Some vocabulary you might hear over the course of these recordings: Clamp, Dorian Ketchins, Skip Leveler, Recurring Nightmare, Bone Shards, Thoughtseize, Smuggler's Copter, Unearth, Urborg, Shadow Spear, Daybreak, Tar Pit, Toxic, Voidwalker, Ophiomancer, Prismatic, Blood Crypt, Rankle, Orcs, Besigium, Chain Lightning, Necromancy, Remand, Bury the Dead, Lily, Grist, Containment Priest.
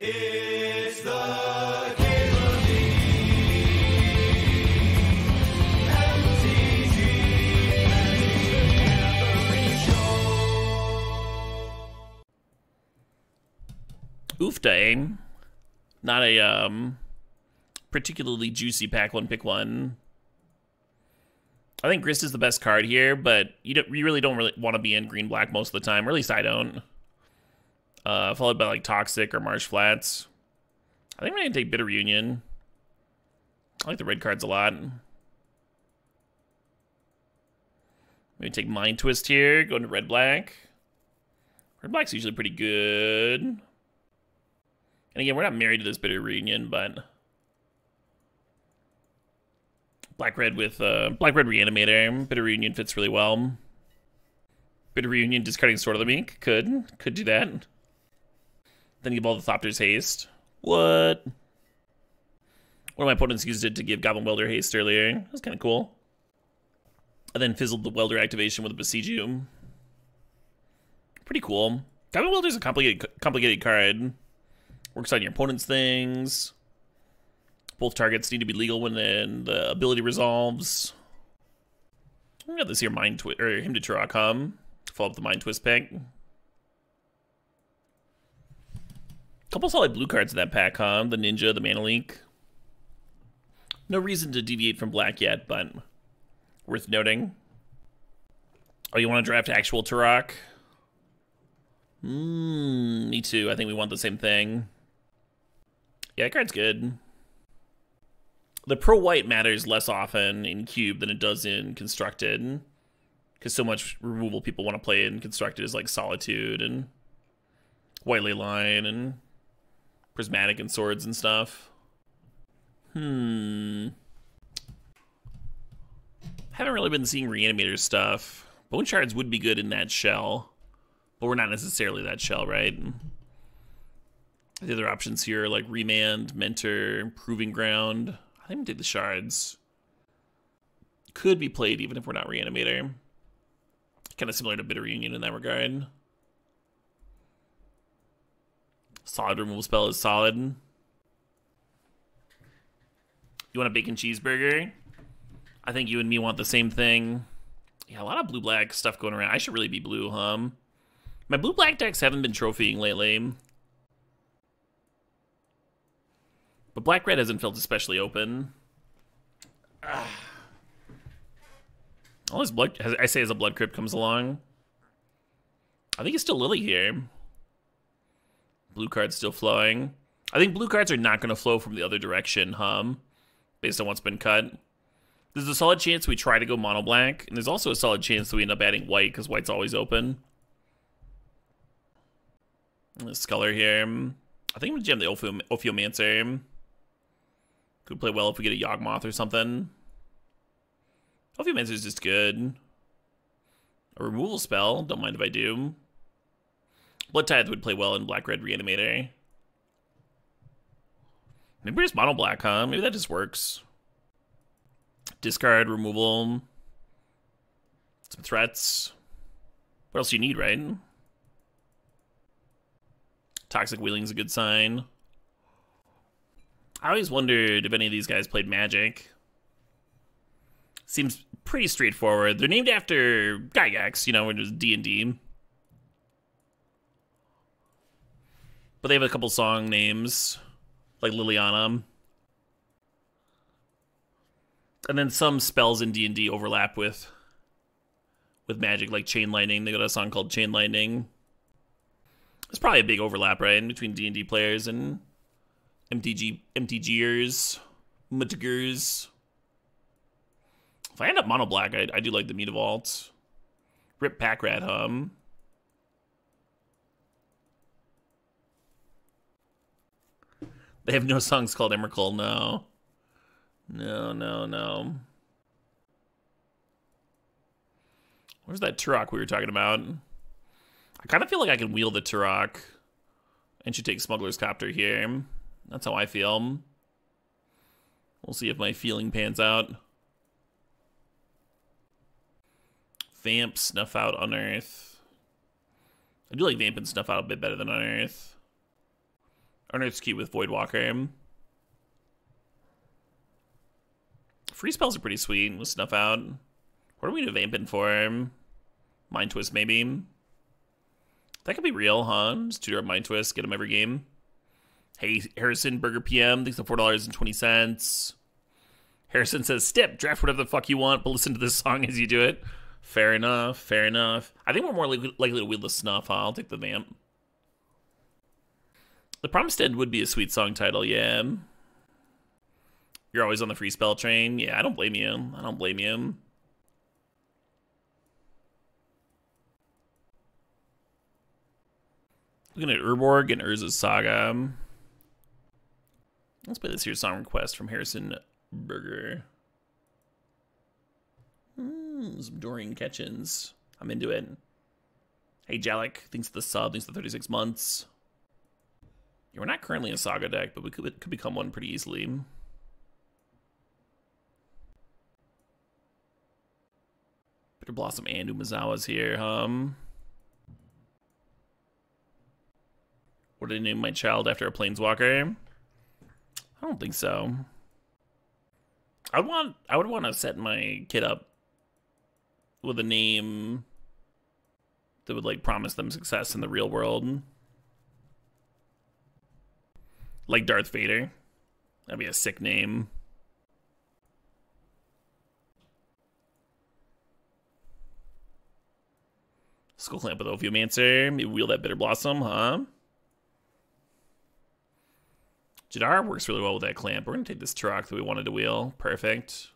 It's the game of the Oof dang. Not a particularly juicy pack one, pick one. I think Grist is the best card here, but you really don't want to be in green black most of the time, or at least I don't. Followed by like Toxic or Marsh Flats. I think we're gonna take Bitter Reunion. I like the red cards a lot. Maybe take Mind Twist here, go into red black. Red black's usually pretty good. And again, we're not married to this Bitter Reunion, but black-red with black-red reanimator. Bitter Reunion fits really well. Bitter Reunion discarding Sword of the Meek. Could do that. Then give all the Thopter's haste. What? One of my opponents used it to give Goblin Welder haste earlier. That was kind of cool. And then fizzled the Welder activation with a Besigium. Pretty cool. Goblin Welder's a complicated card. Works on your opponent's things. Both targets need to be legal when the ability resolves. We got this here Mind Twist, or him to Tourach. Follow up the Mind Twist pack. Couple solid blue cards in that pack, huh? The Ninja, the Mana Leak. No reason to deviate from black yet, but worth noting. Oh, you want to draft actual Tourach? Me too. I think we want the same thing. Yeah, that card's good. The pro-white matters less often in Cube than it does in Constructed, because so much removal people want to play in Constructed is like Solitude and White Ley Line and Prismatic and Swords and stuff. Haven't really been seeing Reanimator stuff. Bone Shards would be good in that shell, but we're not necessarily that shell, right? The other options here are like Remand, Mentor, Proving Ground. I think we take the Shards. Could be played even if we're not Reanimator. Kind of similar to Bitter Reunion in that regard. Solid removal spell is solid. You want a bacon cheeseburger? I think you and me want the same thing. Yeah, a lot of blue-black stuff going around. I should really be blue, huh? My blue-black decks haven't been trophying lately. But black-red hasn't felt especially open. All this blood, I say as a blood crypt comes along. I think it's still Lily here. Blue card's still flowing. I think blue cards are not going to flow from the other direction, based on what's been cut. There's a solid chance we try to go mono-black, and there's also a solid chance that we end up adding white, because white's always open. And this Sculler here. I think I'm going to jam the Ophiomancer. Could play well if we get a Yawgmoth or something. Ophiomancer is just good. A removal spell. Don't mind if I do. Blood Tithe would play well in black-red reanimator. Maybe we're just mono-black, huh? Maybe that just works. Discard, removal. Some threats. What else do you need, right? Toxic Wheeling's a good sign. I always wondered if any of these guys played Magic. Seems pretty straightforward. They're named after Gygax, you know, which is D&D. But they have a couple song names, like Liliana. And then some spells in D&D overlap with Magic, like Chain Lightning. They got a song called Chain Lightning. There's probably a big overlap, right, between D&D players and MTGers, Mutigers. If I end up mono-black, I do like the Mutavault. Rip Pack Rat, They have no songs called Emrakul, no. No. Where's that Tourach we were talking about? I kind of feel like I can wheel the Tourach and should take Smuggler's Copter here. That's how I feel. We'll see if my feeling pans out. Vamp, Snuff Out, Unearth. I do like Vamp and Snuff Out a bit better than Unearth. Unearth's cute with Voidwalker. Free spells are pretty sweet with Snuff Out. What are we vamping for? Mind Twist, maybe. That could be real, huh? Just 2-drop Mind Twist, get him every game. Hey, Harrison, Burger PM, thanks for $4.20. Harrison says, Step, draft whatever the fuck you want, but listen to this song as you do it. Fair enough, fair enough. I think we're more likely to wield the Snuff, huh? I'll take the Vamp. The Promised End would be a sweet song title, yeah. You're always on the free spell train. Yeah, I don't blame you. I don't blame you. Looking at Urborg and Urza's Saga. Let's play this here song request from Harrison Burger. Some Dorian Ketchins. I'm into it. Hey, Jalek. Thanks for the sub. Thanks for the 36 months. Yeah, we're not currently a Saga deck, but we could become one pretty easily. Bitter Blossom and Umezawa's here. What did I name my child after a Planeswalker? I don't think so. I would want to set my kid up with a name that would like promise them success in the real world. Like Darth Vader. That'd be a sick name. Skull Clamp with Ophiomancer. Maybe wield that Bitter Blossom, huh? Jadar works really well with that Clamp. We're going to take this Tourach that we wanted to wheel. Perfect.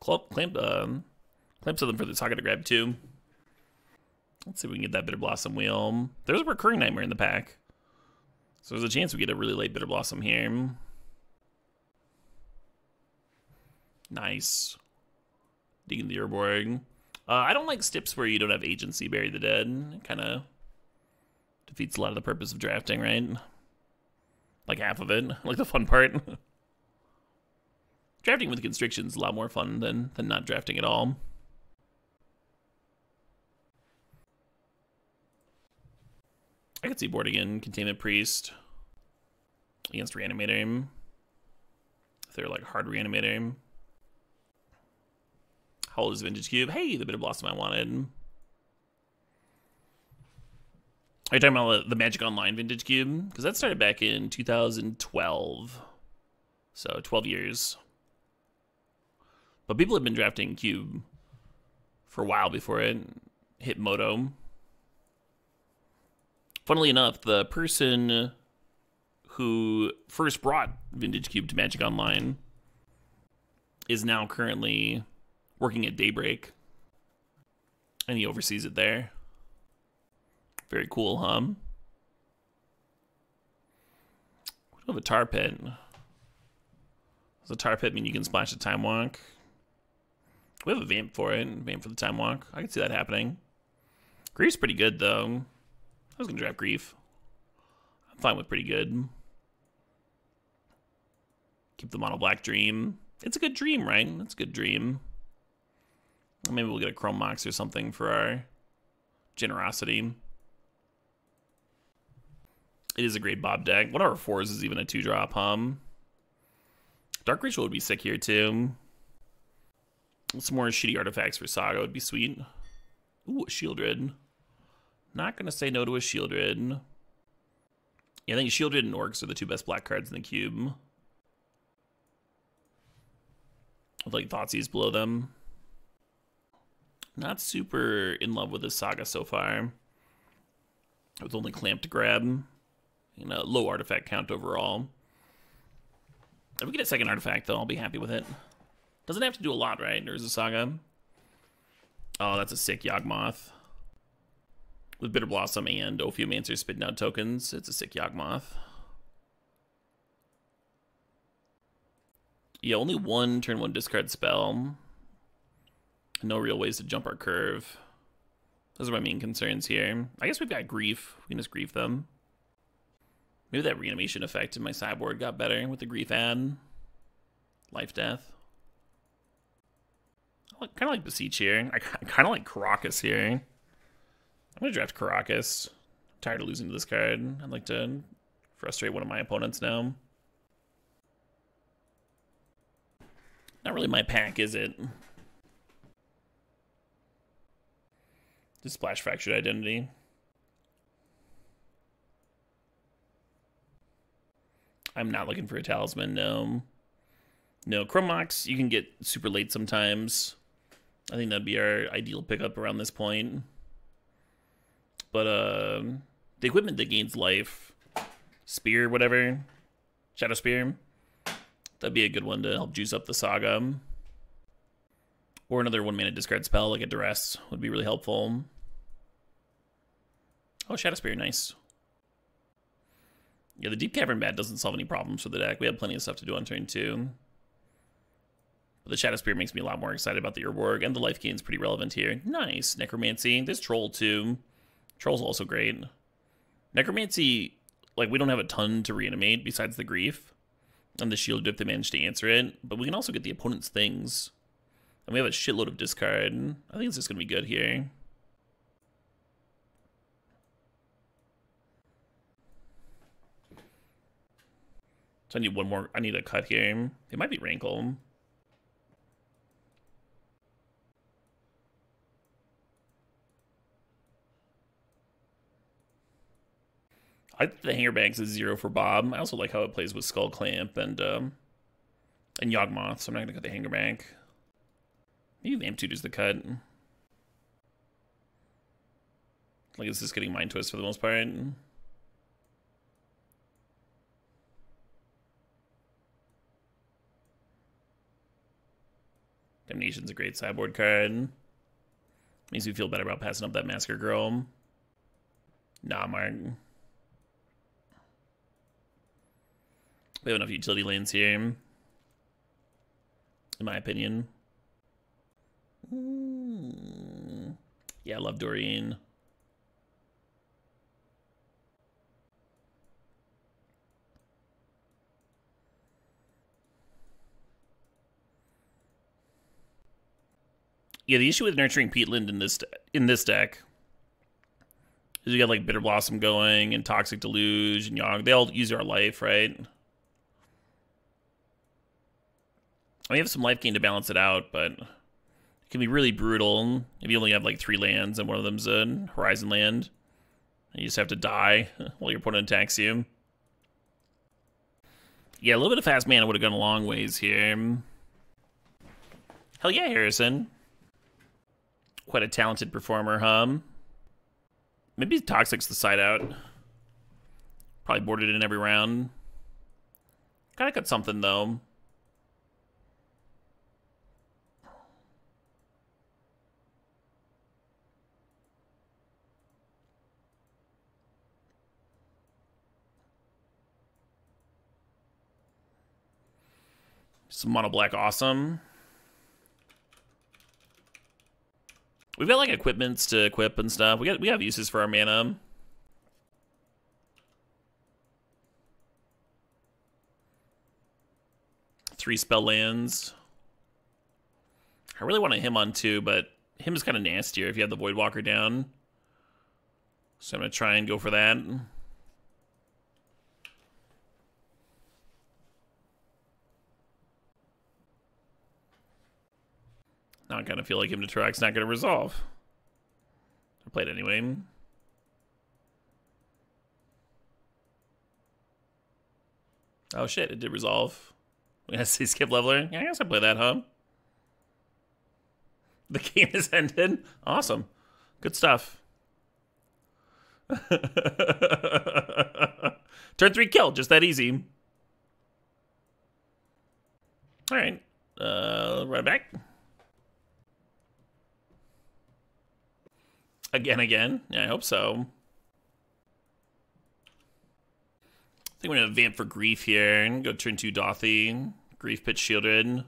Clamp something for the Saga to grab too. Let's see if we can get that Bitter Blossom wheel. There's a recurring Nightmare in the pack. So there's a chance we get a really late Bitter Blossom here. Nice. Digging the Urborg. I don't like Stips where you don't have agency, bury the dead. It kind of defeats a lot of the purpose of drafting, right? Like half of it, like the fun part. Drafting with Constriction's a lot more fun than not drafting at all. I could see board again, Containment Priest against Reanimator. If they're like hard Reanimator. How old is Vintage Cube? Hey, the Bitter Blossom I wanted. Are you talking about the Magic Online Vintage Cube? Because that started back in 2012. So 12 years. But people have been drafting Cube for a while before it hit Moto. Funnily enough, the person who first brought Vintage Cube to Magic Online is now currently working at Daybreak, and he oversees it there. Very cool, huh? We don't have a Tar Pit. Does a Tar Pit mean you can splash the Time Walk? We have a Vamp for it, Vamp for the Time Walk. I can see that happening. Grief's pretty good, though. I was going to draft Grief. I'm fine with pretty good. Keep the mono black dream. It's a good dream, right? It's a good dream. Maybe we'll get a Chrome Mox or something for our generosity. It is a great Bob deck. One of our fours is even a 2-drop, Dark Ritual would be sick here, too. Some more shitty artifacts for Saga would be sweet. Ooh, a Shieldred. Not going to say no to a Shieldred. Yeah, I think Shieldred and Orcs are the two best black cards in the cube. With, like, Thoughtseize below them. Not super in love with this Saga so far. With only Clamp to grab. And a low artifact count overall. If we get a second artifact, though, I'll be happy with it. Doesn't have to do a lot, right? There's a Saga. Oh, that's a sick Yawgmoth. With Bitter Blossom and Ophiomancer spitting out tokens, it's a sick Yawgmoth. Yeah, only one turn one discard spell. No real ways to jump our curve. Those are my main concerns here. I guess we've got Grief. We can just Grief them. Maybe that reanimation effect in my sideboard got better with the Grief ad. Life Death. I kind of like Besiege here. I kind of like Karakas here. I'm going to draft Karakas. I'm tired of losing to this card. I'd like to frustrate one of my opponents now. Not really my pack, is it? Just splash Fractured Identity. I'm not looking for a talisman, no. No, Chromox, you can get super late sometimes. I think that'd be our ideal pickup around this point. But the equipment that gains life, Spear, whatever, Shadow Spear, that'd be a good one to help juice up the saga. Or another one-mana discard spell like a Duress would be really helpful. Oh, Shadow Spear, nice. Yeah, the Deep Cavern Bat doesn't solve any problems for the deck. We have plenty of stuff to do on turn 2. But the Shadow Spear makes me a lot more excited about the Urborg, and the Life Gain's pretty relevant here. Nice, Necromancy. There's Troll, too. Troll's also great. Necromancy, like, we don't have a ton to reanimate besides the Grief and the Shieldred if they manage to answer it, but we can also get the opponent's things. And we have a shitload of discard. I think it's just going to be good here. So I need one more, I need a cut here. It might be Rankle. I think the Hanger Bags is 0 for Bob. I also like how it plays with Skull Clamp and Yawgmoth, so I'm not gonna cut the Hanger Bag. Maybe Vamp 2 does the cut. Like it's just getting Mind Twist for the most part. Damnation's a great sideboard card. Makes me feel better about passing up that Masker Girl. Nah, Mark. We have enough utility lands here, in my opinion. Yeah, I love Doreen. Yeah, the issue with Nurturing Peatland in this deck is you got like Bitter Blossom going and Toxic Deluge and Yogg. They all use our life, right? And we have some life gain to balance it out, but it can be really brutal if you only have like 3 lands and one of them's a horizon land. And you just have to die while your opponent attacks you. Yeah, a little bit of fast mana would have gone a long ways here. Hell yeah, Harrison. Quite a talented performer, huh? Maybe Toxic's the side out. Probably boarded in every round. Gotta cut something, though. Some mono-black awesome. We've got like equipments to equip and stuff. We have uses for our mana. Three spell lands. I really want a Hymn on 2, but Hymn is kind of nastier if you have the Voidwalker down. So I'm gonna try and go for that. Now I kind of feel like him to Tourach's not going to resolve. I played anyway. Oh shit, it did resolve. We gotta see Skip Leveler. Yeah, I guess I play that, huh? The game has ended. Awesome. Good stuff. Turn 3 kill, just that easy. Alright. Right back. Again? Yeah, I hope so. I think we're gonna Vamp for Grief here and go turn 2 Dothy. Grief Pit Shielded.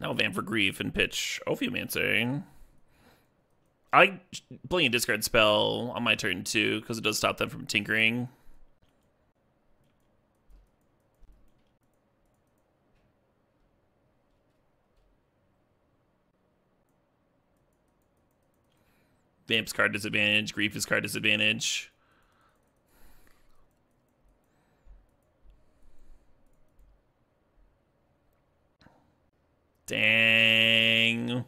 Now Vamp for Grief and pitch Ophiomancer. I like playing a discard spell on my turn too, because it does stop them from tinkering. Vamp's card disadvantage, Grief is card disadvantage. Dang.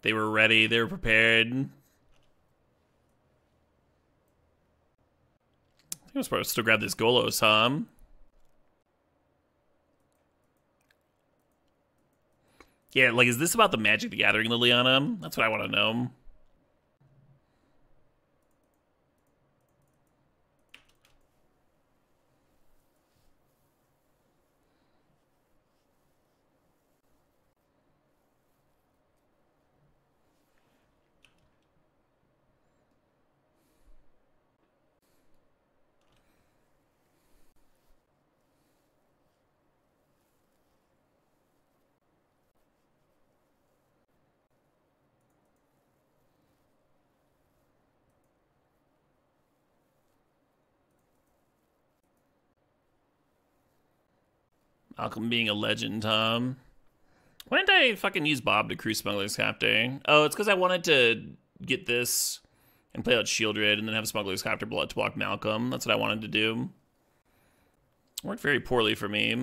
They were ready, they were prepared. I think I was supposed to still grab this Golos, huh? Yeah, like, is this about the Magic the Gathering, Liliana? That's what I want to know. Malcolm being a legend, Tom. Why didn't I fucking use Bob to crew Smuggler's Copter? Oh, it's because I wanted to get this and play out Shieldred and then have Smuggler's Copter blood to block Malcolm. That's what I wanted to do. Worked very poorly for me.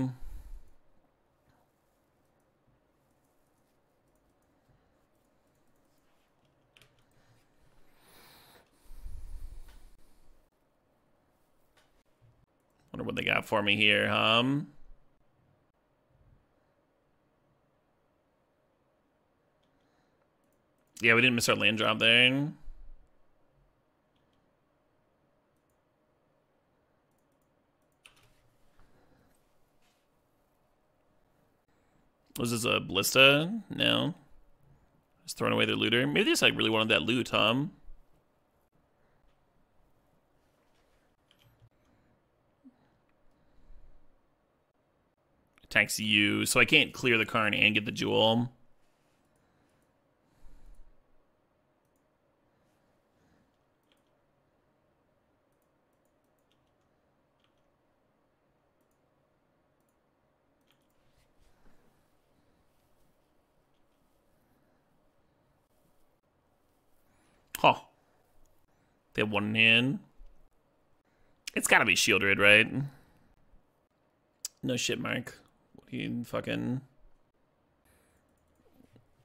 Wonder what they got for me here, huh? Yeah, we didn't miss our land drop there. Was this a Ballista? No. Just throwing away their looter. Maybe they just like really wanted that loot, huh? Attacks you, so I can't clear the Karn and get the jewel. Huh. They have one in. It's gotta be Shieldred, right? No shit, Mark. What are you fucking...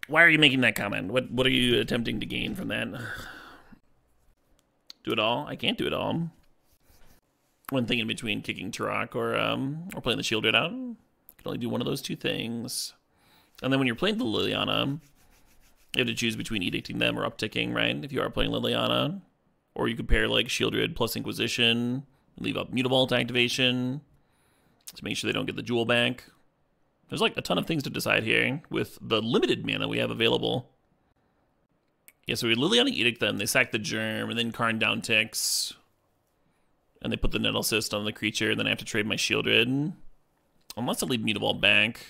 Why are you making that comment? What are you attempting to gain from that? Do it all? I can't do it all. One thing in between kicking Tourach or playing the Shieldred out. You can only do one of those two things. And then when you're playing the Liliana... You have to choose between edicting them or upticking, right? If you are playing Liliana. Or you could pair like Shieldred plus Inquisition, leave up Mutavault activation to make sure they don't get the jewel back. There's like a ton of things to decide here with the limited mana we have available. Yeah, so we Liliana edict them, they sack the germ, and then Karn down ticks. And they put the Nettle Cyst on the creature, and then I have to trade my Shieldred. Unless I leave Mutavault back.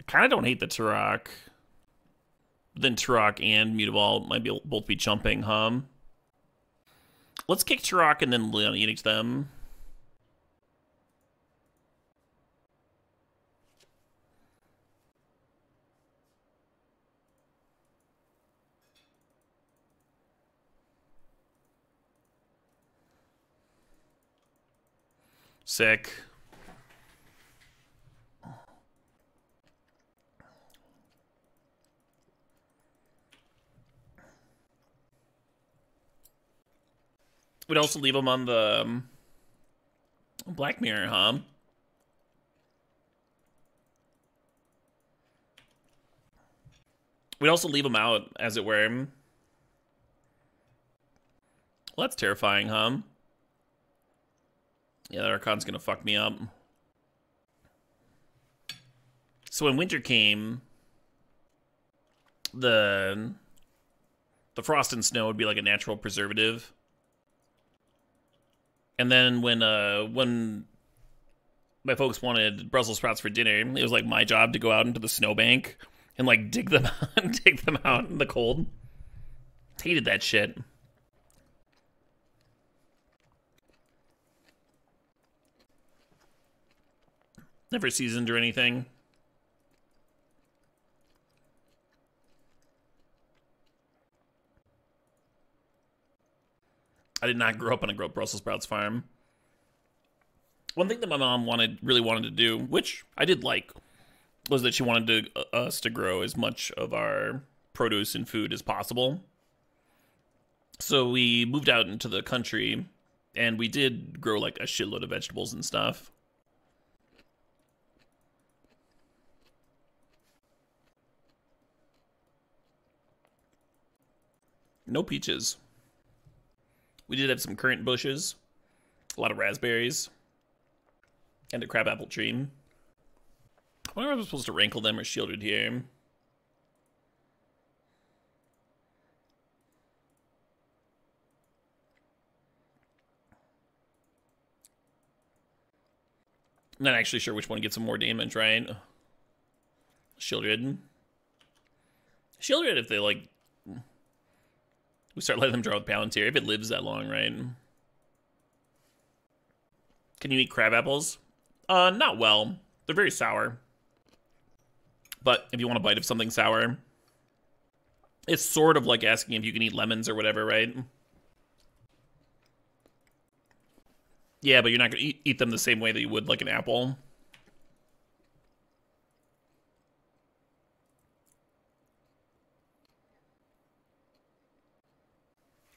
I kinda don't hate the Tourach. Then Tourach and Mutavault might be both be chumping, huh? Let's kick Tourach and then Liliana Edict them. Sick. We'd also leave them on the Black Mirror, huh? We'd also leave them out, as it were. Well, that's terrifying, huh? Yeah, that Archon's gonna fuck me up. So when winter came, the frost and snow would be like a natural preservative. And then when my folks wanted Brussels sprouts for dinner, it was like my job to go out into the snowbank and like dig them out, take them out in the cold. Hated that shit. Never seasoned or anything. I did not grow up on a Brussels sprouts farm. One thing that my mom really wanted to do, which I did like, was that she wanted to, us to grow as much of our produce and food as possible. So we moved out into the country, and we did grow like a shitload of vegetables and stuff. No peaches. We did have some currant bushes, a lot of raspberries, and a crabapple tree. I wonder if I'm supposed to rankle them or shielded here. I'm not actually sure which one gets some more damage, right? Shieldred. Shieldred, if they like... We start letting them draw with Palantir, if it lives that long, right? Can you eat crab apples? Not well. They're very sour. But if you want a bite of something sour, it's sort of like asking if you can eat lemons or whatever, right? Yeah, but you're not going to eat them the same way that you would like an apple.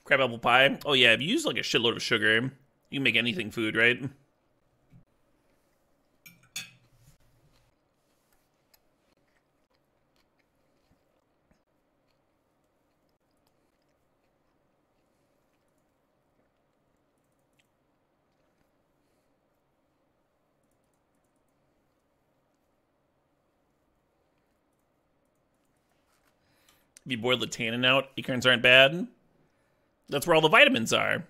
Crab apple pie. Oh yeah, if you use like a shitload of sugar, you can make anything food, right? If you boil the tannin out, acorns aren't bad. That's where all the vitamins are.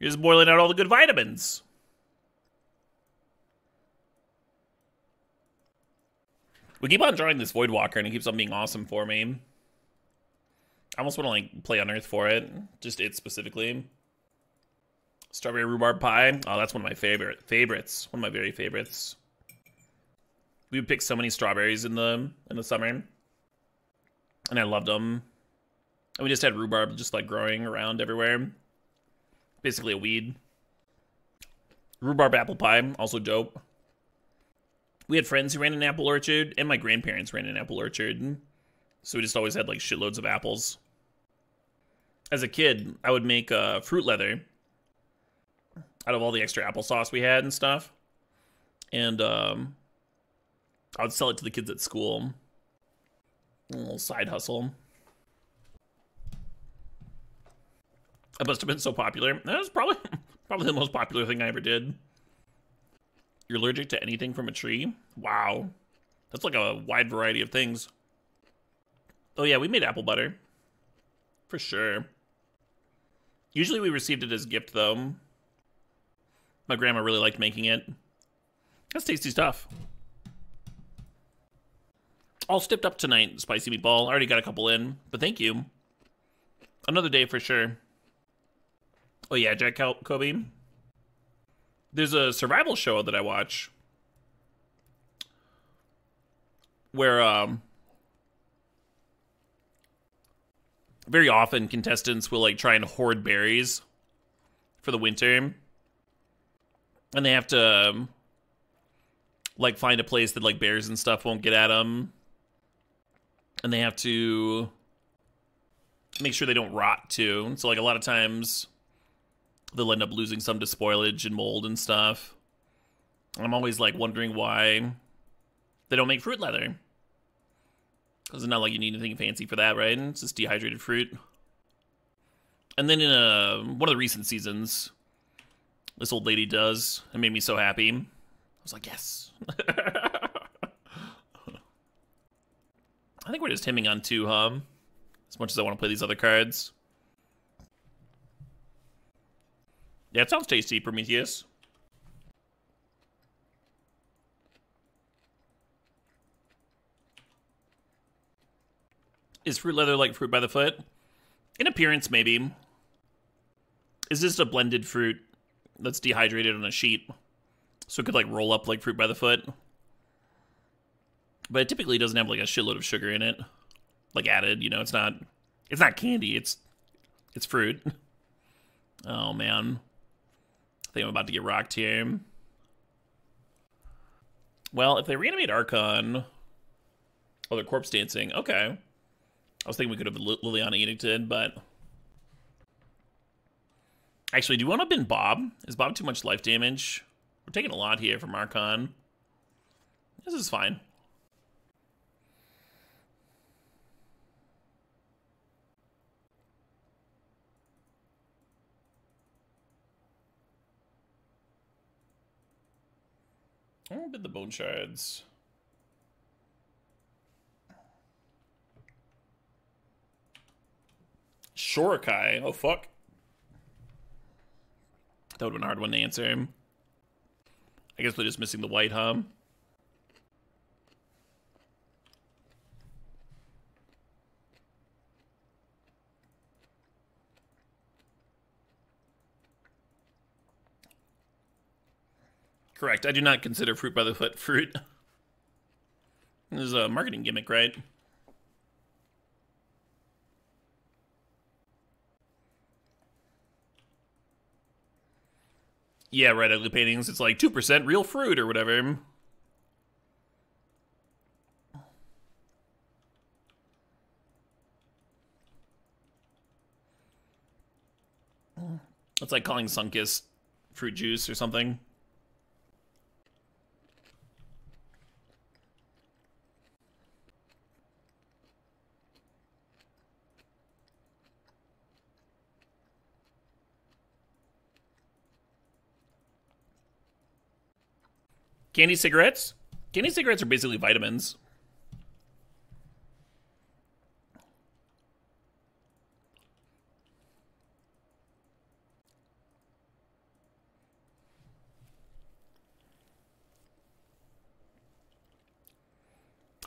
You're just boiling out all the good vitamins. We keep on drawing this Voidwalker, and it keeps on being awesome for me. I almost want to like play Unearth for it, just it specifically. Strawberry rhubarb pie. Oh, that's one of my favorites. One of my very favorites. We would pick so many strawberries in the summer, and I loved them. And we just had rhubarb just like growing around everywhere. Basically a weed. Rhubarb apple pie, also dope. We had friends who ran an apple orchard, and my grandparents ran an apple orchard. So we just always had like shitloads of apples. As a kid, I would make fruit leather out of all the extra applesauce we had and stuff. And I would sell it to the kids at school. A little side hustle. I must have been so popular. That was probably the most popular thing I ever did. You're allergic to anything from a tree? Wow. That's like a wide variety of things. Oh yeah, we made apple butter. For sure. Usually we received it as a gift though. My grandma really liked making it. That's tasty stuff. All stepped up tonight, spicy meatball. I already got a couple in, but thank you. Another day for sure. Oh yeah, Jack Kobe. There's a survival show that I watch where very often contestants will like try and hoard berries for the winter, and they have to like find a place that like bears and stuff won't get at them, and they have to make sure they don't rot too. So like a lot of times they'll end up losing some to spoilage and mold and stuff. I'm always like wondering why they don't make fruit leather. Because it's not like you need anything fancy for that, right? It's just dehydrated fruit. And then in one of the recent seasons, this old lady does. It made me so happy. I was like, yes. I think we're just hemming on two, huh? As much as I want to play these other cards. Yeah, it sounds tasty, Prometheus. Is fruit leather like fruit by the foot? In appearance, maybe. Is this a blended fruit that's dehydrated on a sheet? So it could, like, roll up like fruit by the foot. But it typically doesn't have, like, a shitload of sugar in it. Like, added, you know, it's not candy, it's fruit. Oh, man. I think I'm about to get rocked here. Well, if they reanimate Archon... Oh, they're corpse dancing. Okay. I was thinking we could have Liliana Edicted, but... Actually, do you want to bin Bob? Is Bob too much life damage? We're taking a lot here from Archon. This is fine. I'll bid the Bone Shards. Shorakai. Oh, fuck. That would have been a hard one to answer. I guess they're just missing the white, huh? Correct. I do not consider fruit by the foot fruit. This is a marketing gimmick, right? Yeah, right, Ugly Paintings. It's like 2% real fruit or whatever. It's like calling Sunkist fruit juice or something. Candy cigarettes? Candy cigarettes are basically vitamins.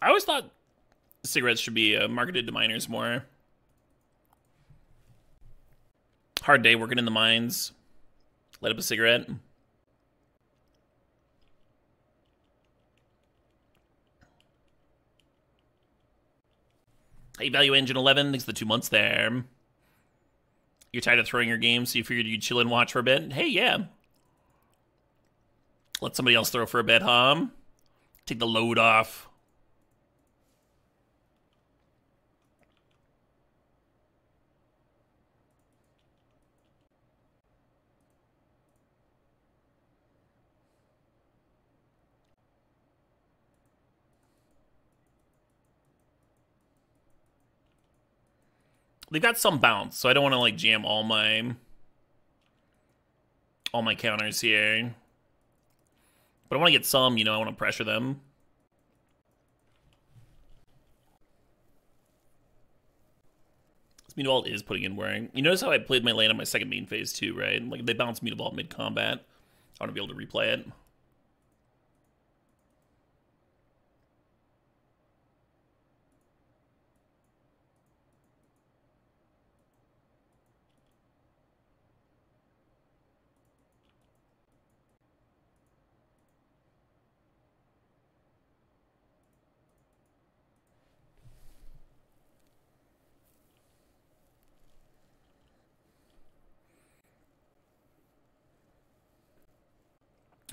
I always thought cigarettes should be marketed to miners more. Hard day working in the mines. Light up a cigarette. Hey, Value Engine 11, thanks for the 2 months there. You're tired of throwing your game, so you figured you'd chill and watch for a bit? Hey, yeah. Let somebody else throw for a bit, huh? Take the load off. They've got some bounce, so I don't want to, like, jam all my counters here. But I want to get some, you know, I want to pressure them. This Mutavault is putting in wearing. You notice how I played my land on my second main phase, too, right? Like, if they bounce Mutavault mid-combat, I want to be able to replay it.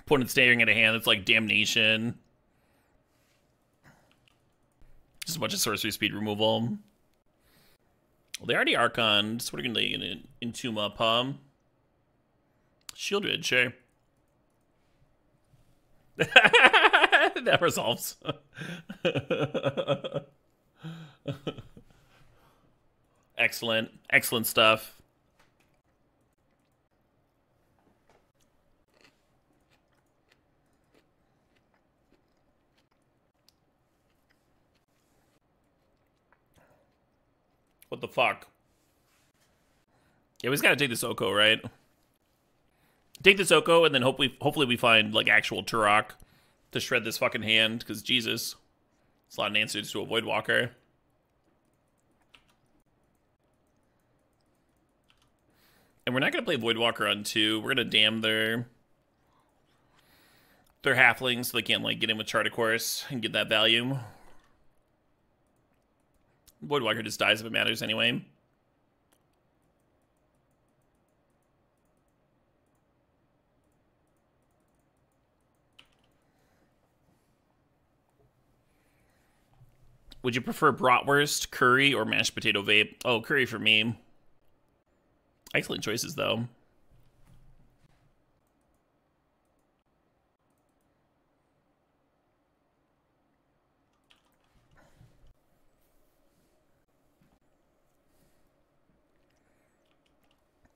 Opponent staring at a hand that's like Damnation. Just a bunch of sorcery speed removal. Well, they already Archoned, so we're going to entomb up, huh? Shieldred, sure. That resolves. Excellent. Excellent stuff. What the fuck? Yeah, we just gotta take this Oko, right? Take this Oko, and then hopefully we find, like, actual Tourach to shred this fucking hand, because Jesus. It's a lot of answers to a Voidwalker. And we're not going to play Voidwalker on 2. We're going to damn their halflings so they can't, like, get in with Chardicourse and get that value. Voidwalker just dies if it matters anyway. Would you prefer bratwurst, curry, or mashed potato vape? Oh, curry for me. Excellent choices, though.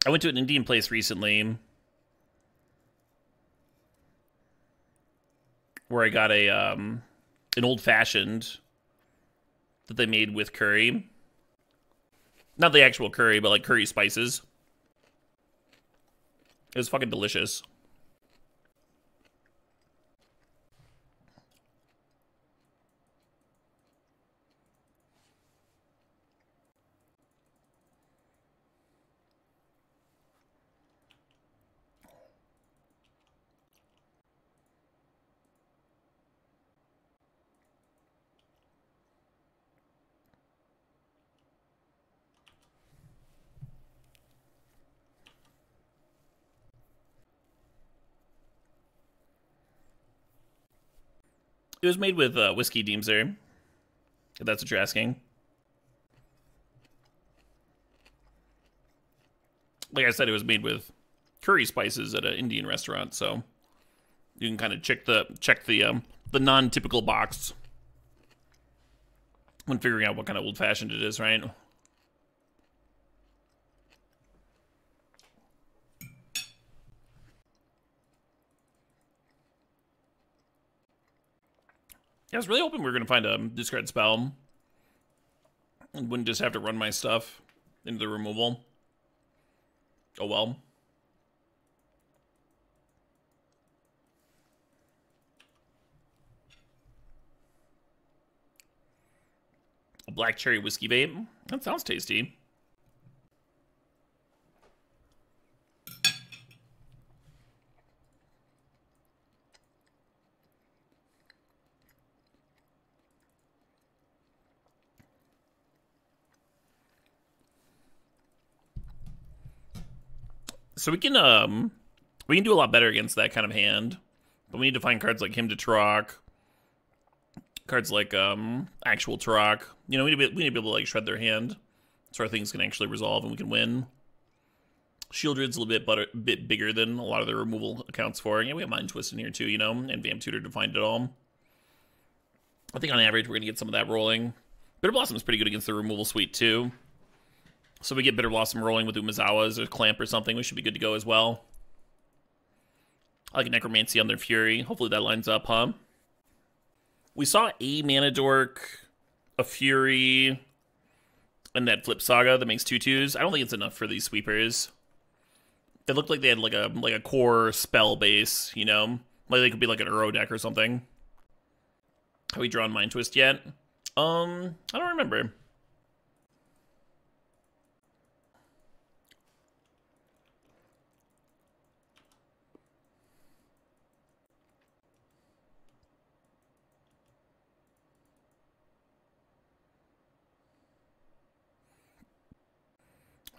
I went to an Indian place recently where I got a an old-fashioned that they made with curry. Not the actual curry, but like curry spices. It was fucking delicious. It was made with whiskey, Deemser, if that's what you're asking. Like I said, it was made with curry spices at an Indian restaurant, so you can kind of check the non-typical box when figuring out what kind of old-fashioned it is, right? Yeah, I was really hoping we were going to find a discard spell and wouldn't just have to run my stuff into the removal. Oh well. A black cherry whiskey vape. That sounds tasty. So we can do a lot better against that kind of hand, but we need to find cards like him to Tourach, cards like actual Tourach. You know, we need to be able to like shred their hand, so our things can actually resolve and we can win. Shieldred's a little bit bigger than a lot of the removal accounts for. Yeah, we have Mind Twist in here too, you know, and Vamp Tutor to find it all. I think on average we're gonna get some of that rolling. Bitter Blossom's pretty good against the removal suite too. So we get Bitter Blossom rolling with Umezawa's or Clamp or something. We should be good to go as well. I like a Necromancy on their Fury. Hopefully that lines up, huh? We saw a Mana Dork, a Fury, and that Flip Saga that makes 2/2s. I don't think it's enough for these sweepers. It looked like they had like a core spell base, you know? Like they could be like an Uro deck or something. Have we drawn Mind Twist yet? I don't remember.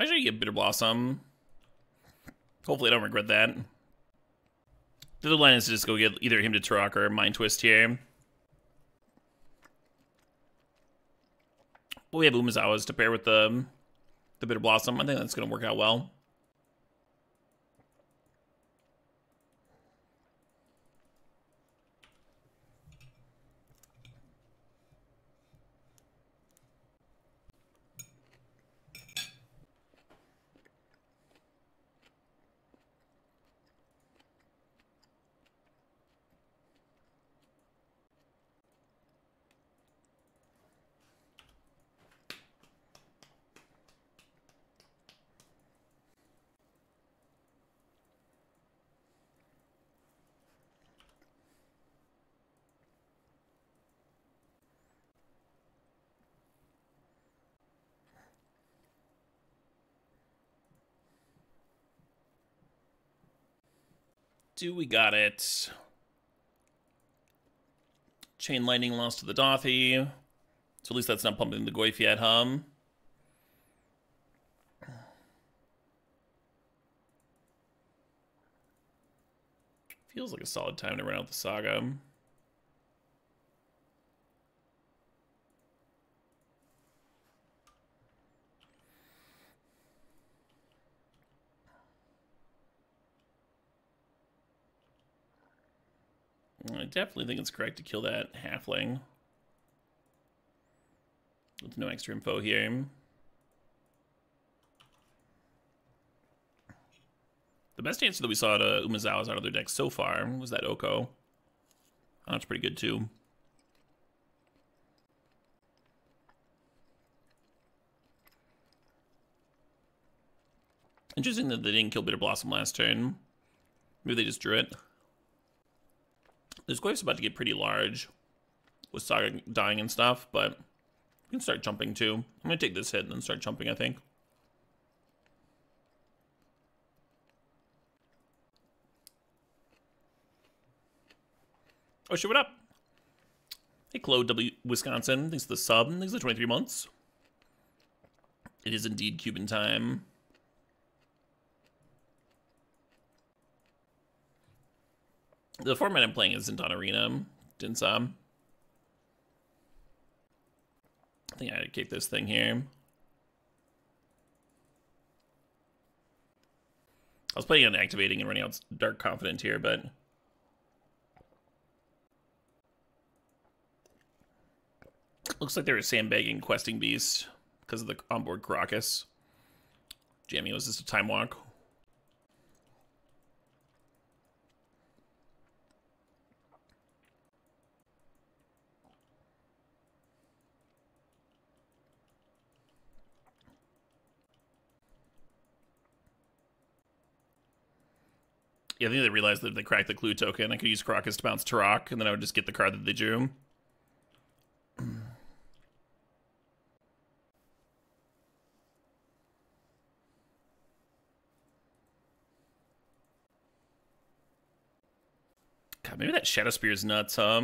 I should get Bitter Blossom. Hopefully I don't regret that. The other line is to just go get either him to Tourach or Mind Twist here. Well, we have Umezawa's to pair with the Bitter Blossom. I think that's going to work out well. Do we got it? Chain Lightning lost to the Dothy. So at least that's not pumping the Goyf yet, huh? Feels like a solid time to run out the Saga. I definitely think it's correct to kill that halfling. With no extra info here. The best answer that we saw to Umezawa's out of their deck so far was that Oko. Oh, that's pretty good too. Interesting that they didn't kill Bitter Blossom last turn. Maybe they just drew it. This Goyf's about to get pretty large with Saga dying and stuff, but we can start jumping too. I'm going to take this hit and then start jumping, I think. Oh, shit, what up? Hey, Chloe W. Wisconsin. Thanks for the sub. Thanks for the 23 months. It is indeed Cuban time. The format I'm playing isn't on Arena. Dinsom. I think I had to kick this thing here. I was planning on activating and running out Dark Confidant here, but looks like they were sandbagging Questing Beast because of the onboard Karakas. Jamming was just a Time Walk. Yeah, I think they realized that if they cracked the clue token, I could use Karakas to bounce Tourach, and then I would just get the card that they drew. God, maybe that Shadow Spear is nuts, huh?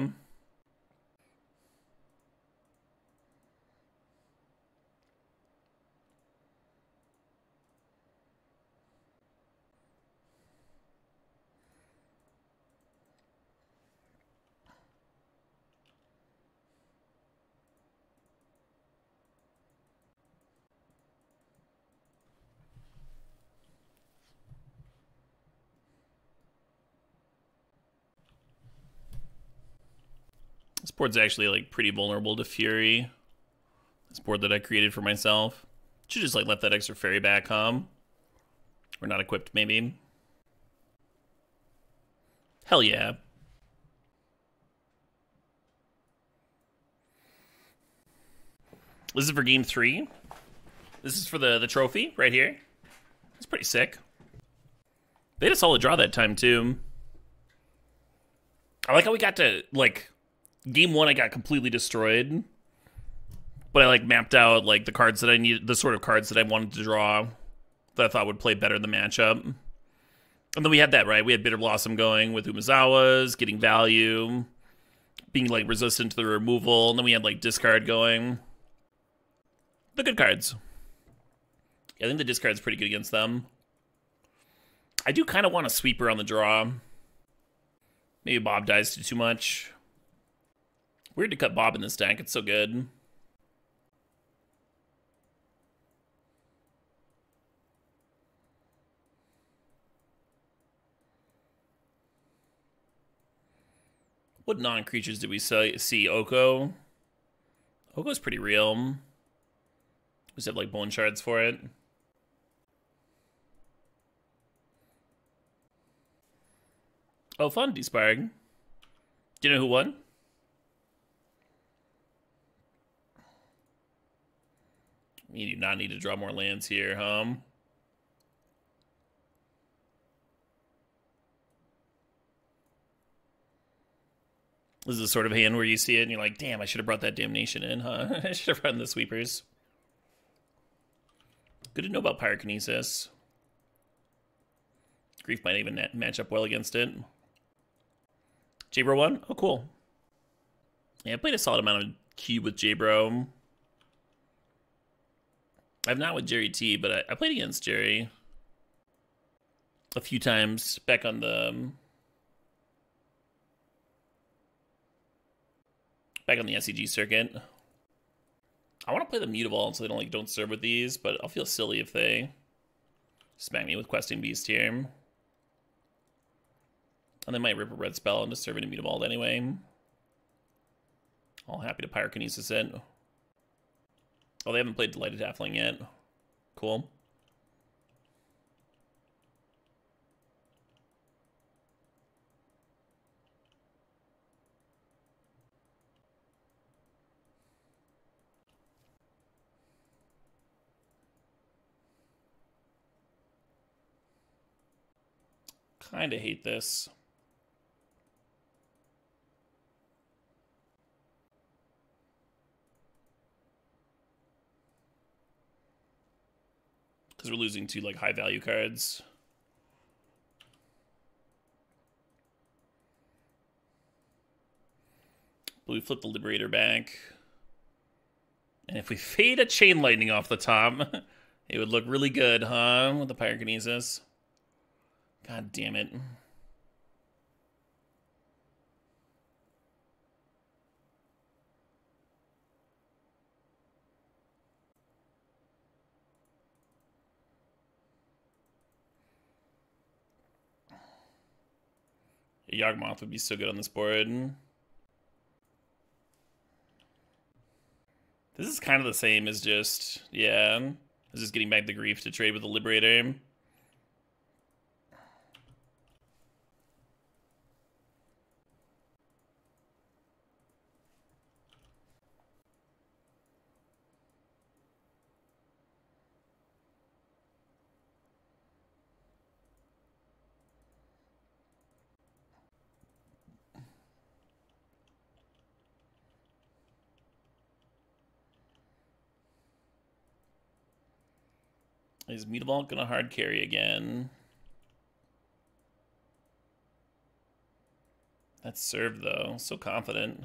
This board's actually like pretty vulnerable to Fury. This board that I created for myself. Should just like left that extra fairy back home. We're not equipped, maybe. Hell yeah. This is for game 3. This is for the trophy right here. It's pretty sick. They had a solid draw that time too. I like how we got to like Game 1, I got completely destroyed, but I like mapped out like the cards that I needed, the sort of cards that I wanted to draw that I thought would play better in the matchup. And then we had that, right? We had Bitter Blossom going with Umezawa's, getting value, being like resistant to the removal, and then we had like discard going. The good cards. Yeah, I think the discard's pretty good against them. I do kind of want a sweeper on the draw. Maybe Bob dies to too much. Weird to cut Bob in this deck, it's so good. What non-creatures did we see? Oko? Oko's pretty real. We just have like Bone Shards for it. Oh, fun, Desparg. Do you know who won? You do not need to draw more lands here, huh? This is the sort of hand where you see it and you're like, damn, I should have brought that Damnation in, huh? I should have run the sweepers. Good to know about Pyrokinesis. Grief might even match up well against it. Jabro won? Oh, cool. Yeah, I played a solid amount of Cube with Jabro. I've not with Jerry T, but I played against Jerry a few times back on the SCG circuit. I want to play the Mutavault so they don't serve with these, but I'll feel silly if they smack me with Questing Beast here. And they might rip a red spell into serving a Mutavault anyway. All happy to Pyrokinesis it. Oh, they haven't played Delighted Halfling yet. Cool. Kinda hate this. Because we're losing two high value cards. But we flip the Liberator back. And if we fade a Chain Lightning off the top, it would look really good, huh? With the Pyrokinesis. God damn it. Yawgmoth would be so good on this board. This is kind of the same as just, yeah. This is getting back the Grief to trade with the Liberator. Is Mutavault gonna hard carry again? That's served though, so confident.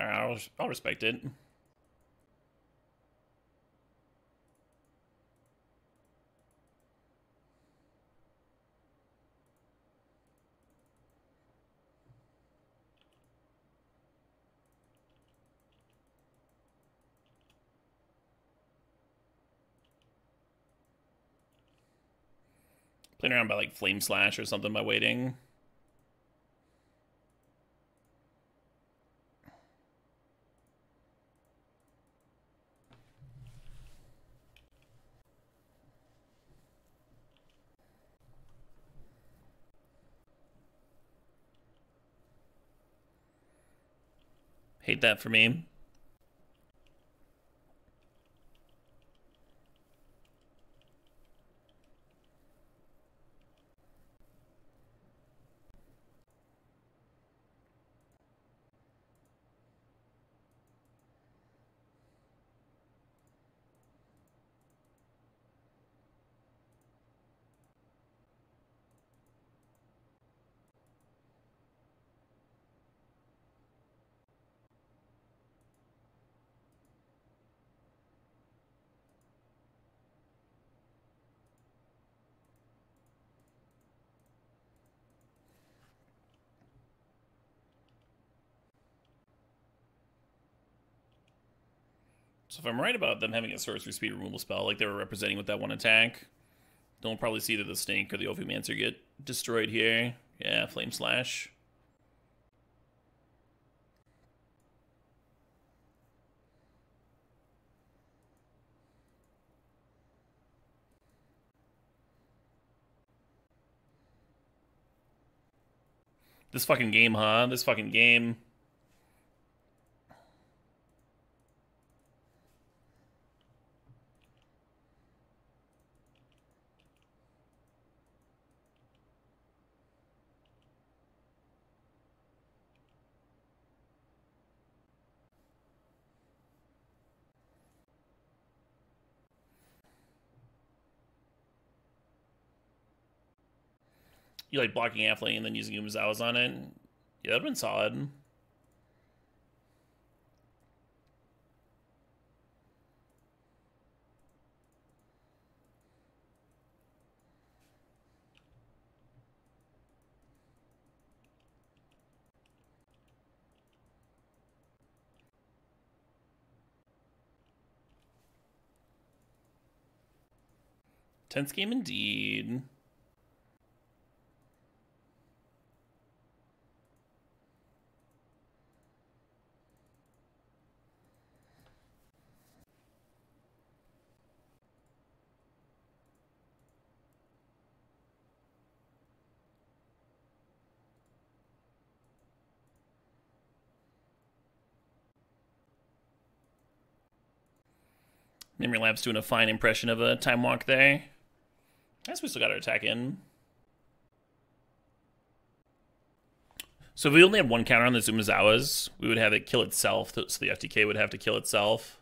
Alright, I'll respect it. Playing around by Flame Slash or something by waiting. Hate that for me. So if I'm right about them having a sorcery speed removal spell, like they were representing with that one attack, then we'll probably see either the Snake or the Ophiomancer get destroyed here. Yeah, Flame Slash. This fucking game, huh? This fucking game. You like blocking Halfling and then using Umezawa's on it. Yeah, that'd been solid. Tense game indeed. Memory Lab's doing a fine impression of a Time Walk there. I guess we still got our attack in. So if we only had one counter on the Umezawa's, we would have it kill itself, so the FTK would have to kill itself.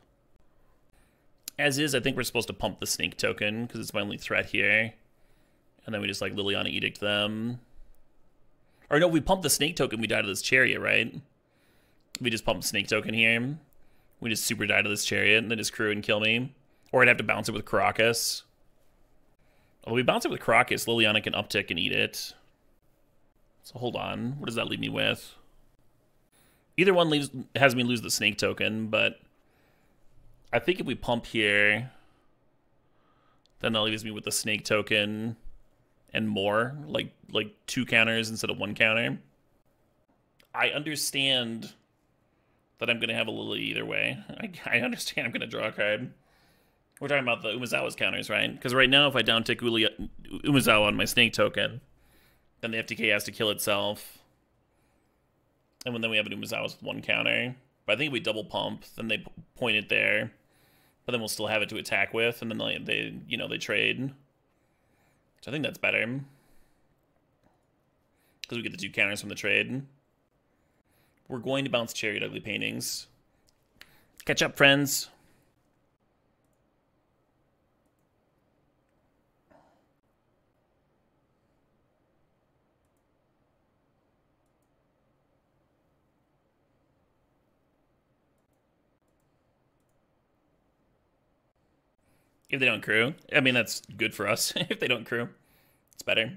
As is, I think we're supposed to pump the Snake token, because it's my only threat here. And then we just, like, Liliana Edict them. Or no, we pump the Snake token, we die to this Chariot, right? We just pump Snake token here. We just super die to this Chariot, and then just crew and kill me. Or I'd have to bounce it with Karakas. Well, we bounce it with Karakas, Liliana can uptick and eat it. So hold on, what does that leave me with? Either one leaves has me lose the Snake token, but I think if we pump here, then that leaves me with the Snake token and more, like two counters instead of one counter. I understand that I'm gonna have a Lily either way. I understand I'm gonna draw a card. We're talking about the Umezawa's counters, right? Because right now, if I down tick Umezawa on my Snake token, then the FTK has to kill itself. And then we have an Umezawa's with one counter. But I think if we double pump, then they point it there. But then we'll still have it to attack with, and then they you know, they trade. So I think that's better. Because we get the two counters from the trade. We're going to bounce Chariot Ugly Paintings. Catch up, friends. If they don't crew, I mean, that's good for us. If they don't crew, it's better.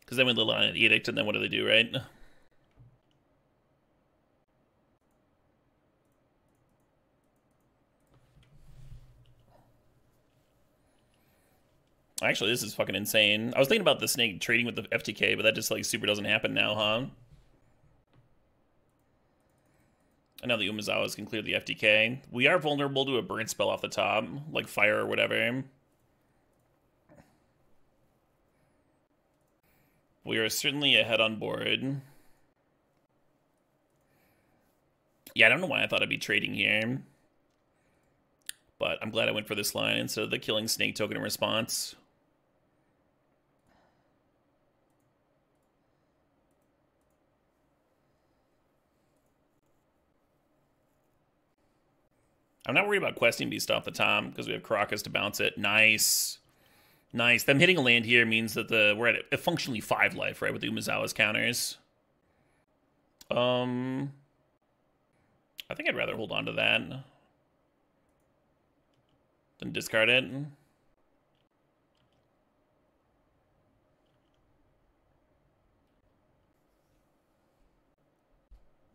Because then we live on an Edict, and then what do they do, right? Actually, this is fucking insane. I was thinking about the Snake trading with the FTK, but that just, like, super doesn't happen now, huh? And now the Umezawa's can clear the FTK. We are vulnerable to a burn spell off the top, like fire or whatever. We are certainly ahead on board. Yeah, I don't know why I thought I'd be trading here. But I'm glad I went for this line instead of the killing Snake token in response. I'm not worried about questing beast off the top because we have Karakas to bounce it. Nice. Nice. Them hitting a land here means that we're at a functionally 5 life, right, with the Umezawa's counters. I think I'd rather hold on to that than discard it.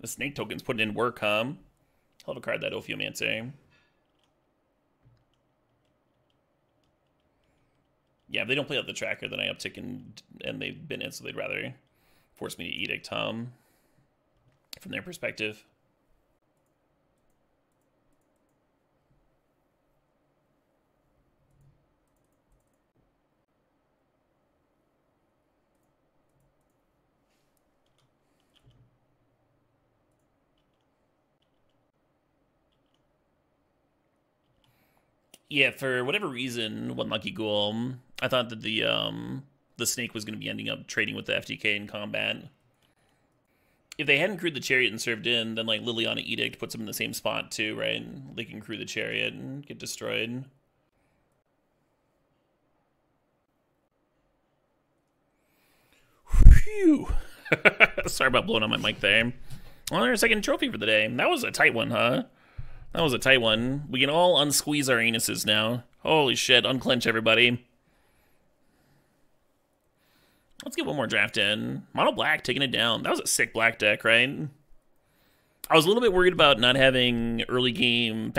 The Snake token's putting in work, huh? Hell of a card, that Ophiomancer. Yeah, if they don't play out the tracker, then I uptick and they've been in, so they'd rather force me to Edict Tom from their perspective. Yeah, for whatever reason, one lucky ghoul, I thought that the Snake was going to be ending up trading with the FTK in combat. If they hadn't crewed the Chariot and served in, then like Liliana Edict puts them in the same spot too, right? They can crew the Chariot and get destroyed. Phew. Sorry about blowing on my mic there. Well, our second trophy for the day. That was a tight one, huh? That was a tight one. We can all unsqueeze our anuses now. Holy shit, unclench everybody. Let's get one more draft in. Mono Black taking it down. That was a sick black deck, right? I was a little bit worried about not having early game